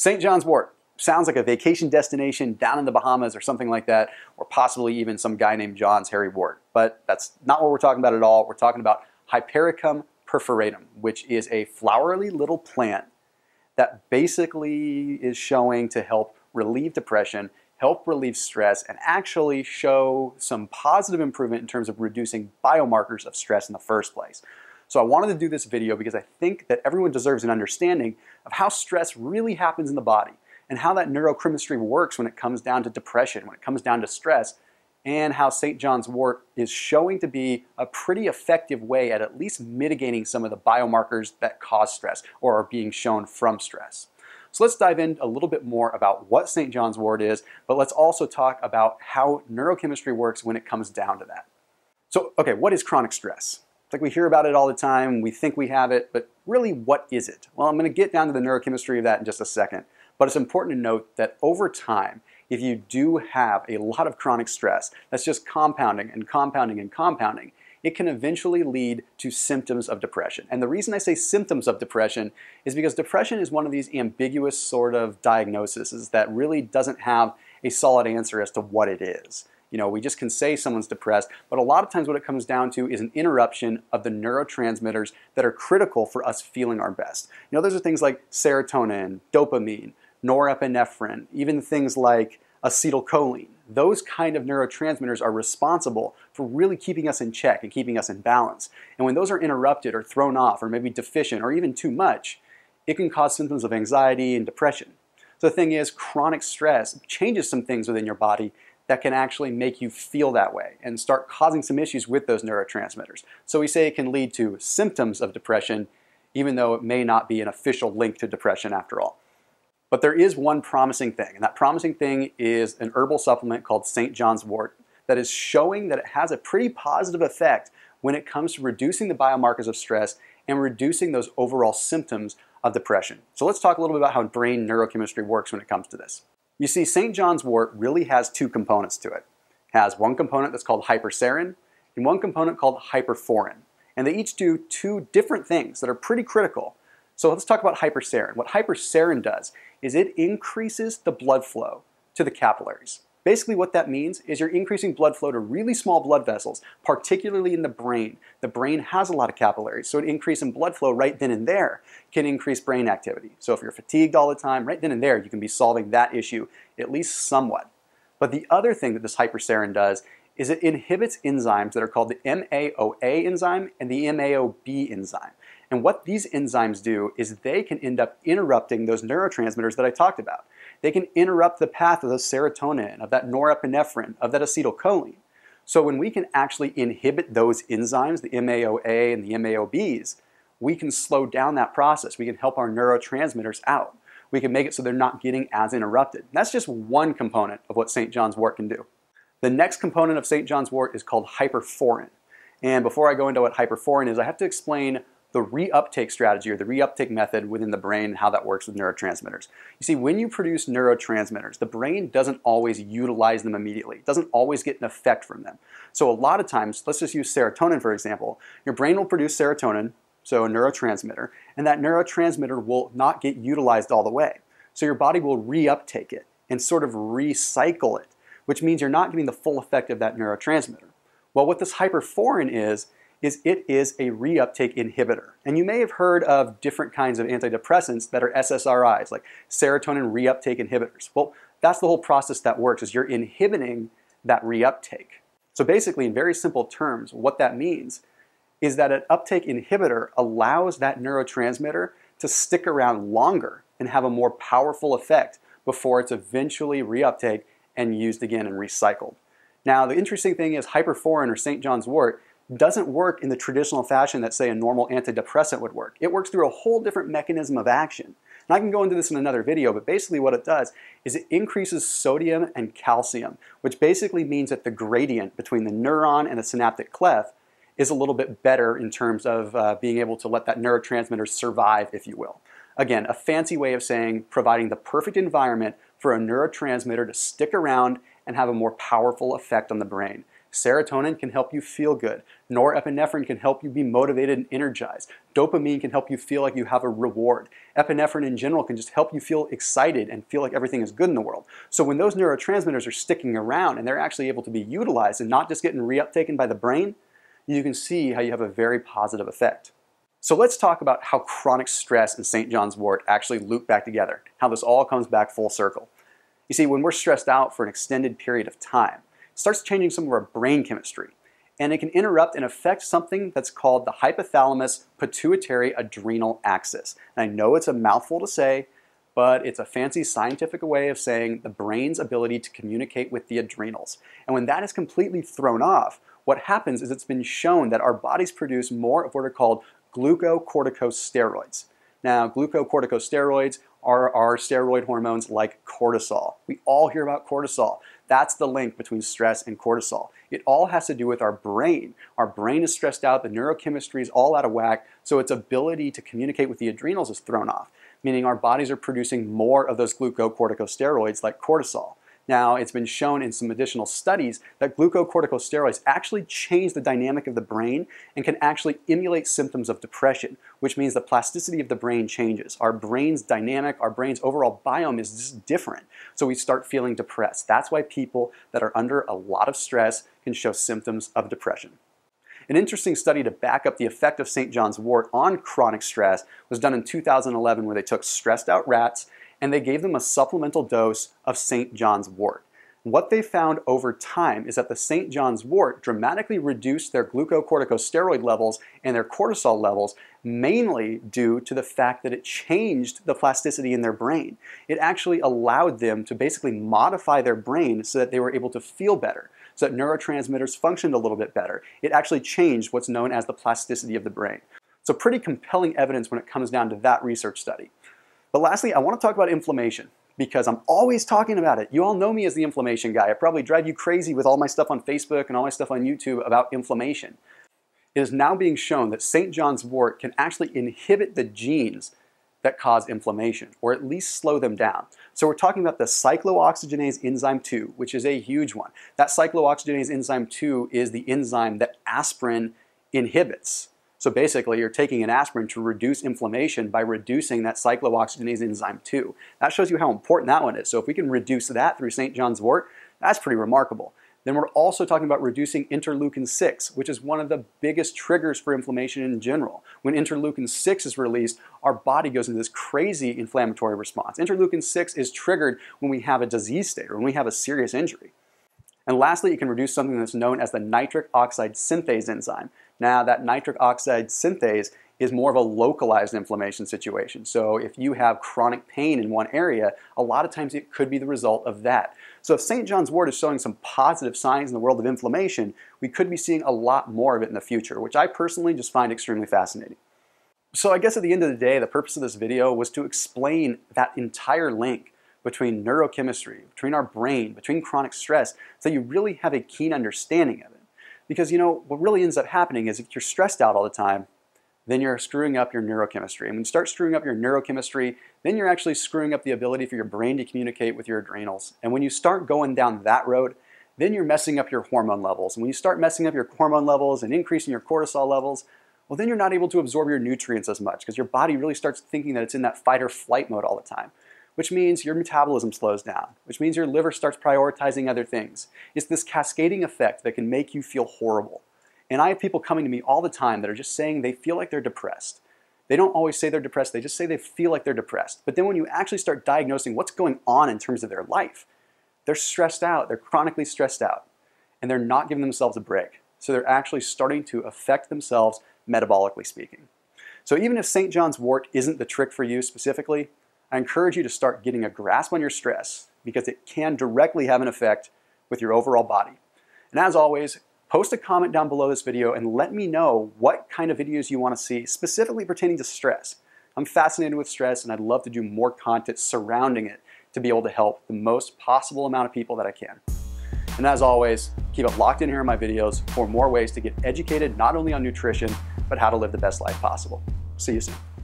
St. John's Wort. Sounds like a vacation destination down in the Bahamas or something like that, or possibly even some guy named John's Harry Wart. But that's not what we're talking about at all. We're talking about Hypericum perforatum, which is a flowery little plant that basically is showing to help relieve depression, help relieve stress, and actually show some positive improvement in terms of reducing biomarkers of stress in the first place. So I wanted to do this video because I think that everyone deserves an understanding of how stress really happens in the body, and how that neurochemistry works when it comes down to depression, when it comes down to stress, and how St. John's Wort is showing to be a pretty effective way at least mitigating some of the biomarkers that cause stress or are being shown from stress. So let's dive in a little bit more about what St. John's Wort is, but let's also talk about how neurochemistry works when it comes down to that. So, okay, what is chronic stress? It's like we hear about it all the time, we think we have it, but really what is it? Well, I'm gonna get down to the neurochemistry of that in just a second. But it's important to note that over time, if you do have a lot of chronic stress, that's just compounding and compounding and compounding, it can eventually lead to symptoms of depression. And the reason I say symptoms of depression is because depression is one of these ambiguous sort of diagnoses that really doesn't have a solid answer as to what it is. You know, we just can say someone's depressed, but a lot of times what it comes down to is an interruption of the neurotransmitters that are critical for us feeling our best. You know, those are things like serotonin, dopamine, norepinephrine, even things like acetylcholine. Those kind of neurotransmitters are responsible for really keeping us in check and keeping us in balance. And when those are interrupted or thrown off or maybe deficient or even too much, it can cause symptoms of anxiety and depression. So the thing is, chronic stress changes some things within your body that can actually make you feel that way and start causing some issues with those neurotransmitters. So we say it can lead to symptoms of depression, even though it may not be an official link to depression after all. But there is one promising thing, and that promising thing is an herbal supplement called St. John's Wort that is showing that it has a pretty positive effect when it comes to reducing the biomarkers of stress and reducing those overall symptoms of depression. So let's talk a little bit about how brain neurochemistry works when it comes to this. You see, St. John's Wort really has two components to it. It has one component that's called hypericin and one component called hyperforin. And they each do two different things that are pretty critical. So let's talk about hypericin. What hypericin does is it increases the blood flow to the capillaries. Basically what that means is you're increasing blood flow to really small blood vessels, particularly in the brain. The brain has a lot of capillaries, so an increase in blood flow right then and there can increase brain activity. So if you're fatigued all the time, right then and there you can be solving that issue at least somewhat. But the other thing that this hypericin does is it inhibits enzymes that are called the MAOA enzyme and the MAOB enzyme. And what these enzymes do is they can end up interrupting those neurotransmitters that I talked about. They can interrupt the path of the serotonin, of that norepinephrine, of that acetylcholine. So when we can actually inhibit those enzymes, the MAOA and the MAOBs, we can slow down that process. We can help our neurotransmitters out. We can make it so they're not getting as interrupted. That's just one component of what St. John's Wort can do. The next component of St. John's Wort is called hyperforin. And before I go into what hyperforin is, I have to explain the reuptake strategy or the reuptake method within the brain and how that works with neurotransmitters. You see, when you produce neurotransmitters, the brain doesn't always utilize them immediately. It doesn't always get an effect from them. So a lot of times, let's just use serotonin for example, your brain will produce serotonin, so a neurotransmitter, and that neurotransmitter will not get utilized all the way. So your body will reuptake it and sort of recycle it, which means you're not getting the full effect of that neurotransmitter. Well, what this hyperforin is it is a reuptake inhibitor. And you may have heard of different kinds of antidepressants that are SSRIs, like serotonin reuptake inhibitors. Well, that's the whole process that works, is you're inhibiting that reuptake. So basically, in very simple terms, what that means is that an uptake inhibitor allows that neurotransmitter to stick around longer and have a more powerful effect before it's eventually reuptake and used again and recycled. Now, the interesting thing is hyperforin or St. John's Wort doesn't work in the traditional fashion that, say, a normal antidepressant would work. It works through a whole different mechanism of action. And I can go into this in another video, but basically what it does is it increases sodium and calcium, which basically means that the gradient between the neuron and the synaptic cleft is a little bit better in terms of being able to let that neurotransmitter survive, if you will. Again, a fancy way of saying providing the perfect environment for a neurotransmitter to stick around and have a more powerful effect on the brain. Serotonin can help you feel good. Norepinephrine can help you be motivated and energized. Dopamine can help you feel like you have a reward. Epinephrine in general can just help you feel excited and feel like everything is good in the world. So when those neurotransmitters are sticking around and they're actually able to be utilized and not just getting reuptaken by the brain, you can see how you have a very positive effect. So let's talk about how chronic stress and St. John's wort actually loop back together, how this all comes back full circle. You see, when we're stressed out for an extended period of time, it starts changing some of our brain chemistry, and it can interrupt and affect something that's called the hypothalamus pituitary adrenal axis. And I know it's a mouthful to say, but it's a fancy scientific way of saying the brain's ability to communicate with the adrenals. And when that is completely thrown off, what happens is it's been shown that our bodies produce more of what are called glucocorticosteroids. Now, glucocorticosteroids are our steroid hormones like cortisol. We all hear about cortisol. That's the link between stress and cortisol. It all has to do with our brain. Our brain is stressed out, the neurochemistry is all out of whack, so its ability to communicate with the adrenals is thrown off, meaning our bodies are producing more of those glucocorticosteroids like cortisol. Now, it's been shown in some additional studies that glucocorticosteroids actually change the dynamic of the brain and can actually emulate symptoms of depression, which means the plasticity of the brain changes. Our brain's dynamic, our brain's overall biome is just different, so we start feeling depressed. That's why people that are under a lot of stress can show symptoms of depression. An interesting study to back up the effect of St. John's wort on chronic stress was done in 2011, where they took stressed out rats and they gave them a supplemental dose of St. John's wort. What they found over time is that the St. John's wort dramatically reduced their glucocorticosteroid levels and their cortisol levels, mainly due to the fact that it changed the plasticity in their brain. It actually allowed them to basically modify their brain so that they were able to feel better, so that neurotransmitters functioned a little bit better. It actually changed what's known as the plasticity of the brain. So pretty compelling evidence when it comes down to that research study. But lastly, I want to talk about inflammation, because I'm always talking about it. You all know me as the inflammation guy. I probably drive you crazy with all my stuff on Facebook and all my stuff on YouTube about inflammation. It is now being shown that St. John's wort can actually inhibit the genes that cause inflammation, or at least slow them down. So we're talking about the cyclooxygenase enzyme 2, which is a huge one. That cyclooxygenase enzyme 2 is the enzyme that aspirin inhibits. So basically, you're taking an aspirin to reduce inflammation by reducing that cyclooxygenase enzyme 2. That shows you how important that one is. So if we can reduce that through St. John's wort, that's pretty remarkable. Then we're also talking about reducing interleukin-6, which is one of the biggest triggers for inflammation in general. When interleukin-6 is released, our body goes into this crazy inflammatory response. Interleukin-6 is triggered when we have a disease state or when we have a serious injury. And lastly, it can reduce something that's known as the nitric oxide synthase enzyme. Now, that nitric oxide synthase is more of a localized inflammation situation. So if you have chronic pain in one area, a lot of times it could be the result of that. So if St. John's wort is showing some positive signs in the world of inflammation, we could be seeing a lot more of it in the future, which I personally just find extremely fascinating. So I guess at the end of the day, the purpose of this video was to explain that entire link between neurochemistry, between our brain, between chronic stress, so you really have a keen understanding of it. Because, you know, what really ends up happening is if you're stressed out all the time, then you're screwing up your neurochemistry. And when you start screwing up your neurochemistry, then you're actually screwing up the ability for your brain to communicate with your adrenals. And when you start going down that road, then you're messing up your hormone levels. And when you start messing up your hormone levels and increasing your cortisol levels, well, then you're not able to absorb your nutrients as much, because your body really starts thinking that it's in that fight or flight mode all the time, which means your metabolism slows down, which means your liver starts prioritizing other things. It's this cascading effect that can make you feel horrible. And I have people coming to me all the time that are just saying they feel like they're depressed. They don't always say they're depressed, they just say they feel like they're depressed. But then when you actually start diagnosing what's going on in terms of their life, they're stressed out, they're chronically stressed out, and they're not giving themselves a break. So they're actually starting to affect themselves, metabolically speaking. So even if St. John's wort isn't the trick for you specifically, I encourage you to start getting a grasp on your stress, because it can directly have an effect with your overall body. And as always, post a comment down below this video and let me know what kind of videos you want to see specifically pertaining to stress. I'm fascinated with stress, and I'd love to do more content surrounding it to be able to help the most possible amount of people that I can. And as always, keep it locked in here in my videos for more ways to get educated not only on nutrition, but how to live the best life possible. See you soon.